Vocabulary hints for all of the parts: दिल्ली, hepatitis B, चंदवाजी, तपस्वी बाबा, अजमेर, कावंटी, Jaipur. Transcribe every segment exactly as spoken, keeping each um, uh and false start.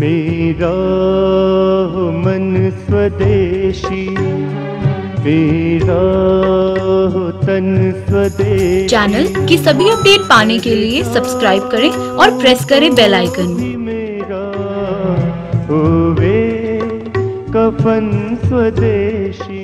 मेरा मन स्वदेशी, मेरा तन स्वदेशी। चैनल की सभी अपडेट पाने के लिए सब्सक्राइब करें और प्रेस करें बेल आइकन। मेरा होवे कफन स्वदेशी।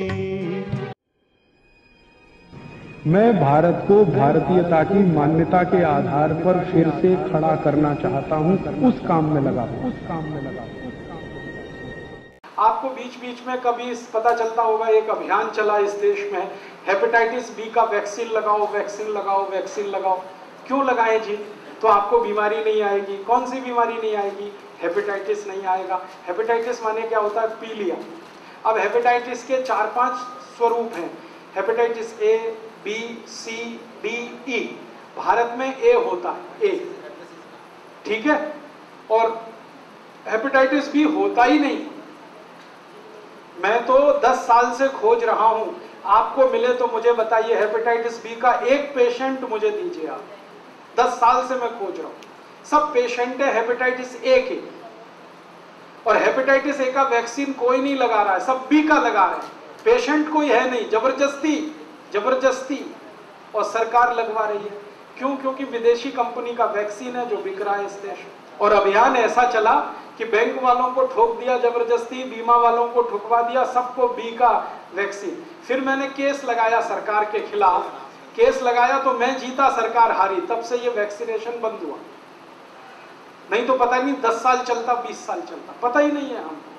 मैं भारत को भारतीयता की मान्यता के आधार पर फिर से खड़ा करना चाहता हूं, उस काम में लगा हूं, उस काम में लगा हूं। आपको बीच बीच में कभी पता चलता होगा, एक अभियान चला इस देश में, हेपेटाइटिस बी का वैक्सीन लगाओ, वैक्सीन लगाओ, वैक्सीन लगाओ। क्यों लगाएं जी? तो आपको बीमारी नहीं आएगी। कौन सी बीमारी नहीं आएगी? हेपेटाइटिस नहीं आएगा। हेपेटाइटिस माने क्या होता है? पी लिया। अब हेपेटाइटिस के चार पाँच स्वरूप हैं, hepatitis A, B, C, D, E. Bharat में ए होता है, ए, ठीक है। और हेपेटाइटिस बी होता ही नहीं। मैं तो दस साल से खोज रहा हूं, आपको मिले तो मुझे बताइए। हेपेटाइटिस बी का एक पेशेंट मुझे दीजिए आप। दस साल से मैं खोज रहा हूं, सब पेशेंट है हेपेटाइटिस ए के, और हेपेटाइटिस ए का वैक्सीन कोई नहीं लगा रहा है, सब बी का लगा रहा है। पेशेंट कोई है नहीं, जबरदस्ती जबरदस्ती और सरकार लगवा रही है। क्यों? क्योंकि विदेशी कंपनी का वैक्सीन है जो बिक रहा है इस देश में। और अभियान ऐसा चला कि बैंक वालों को ठोक दिया जबरदस्ती, बीमा वालों को ठुकवा दिया, सबको बी का वैक्सीन। फिर मैंने केस लगाया सरकार के खिलाफ, केस लगाया तो मैं जीता, सरकार हारी। तब से ये वैक्सीनेशन बंद हुआ, नहीं तो पता नहीं दस साल चलता, बीस साल चलता, पता ही नहीं है हमको।